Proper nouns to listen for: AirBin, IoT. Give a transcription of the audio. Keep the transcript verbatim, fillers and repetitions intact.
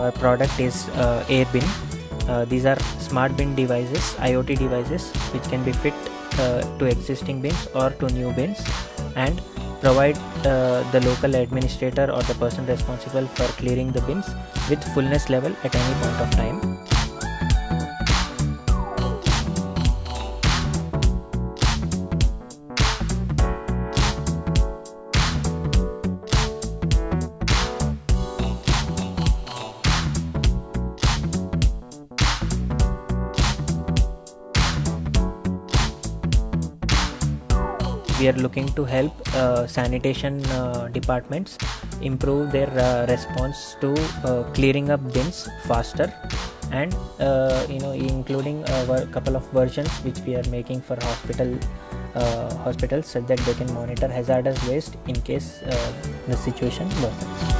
uh, product is uh, AirBin. Uh, these are smart bin devices, I O T devices, which can be fit uh, to existing bins or to new bins, and provide uh, the local administrator or the person responsible for clearing the bins with fullness level at any point of time. We are looking to help uh, sanitation uh, departments improve their uh, response to uh, clearing up bins faster, and uh, you know, including a couple of versions which we are making for hospital uh, hospitals, so that they can monitor hazardous waste in case uh, the situation worsens.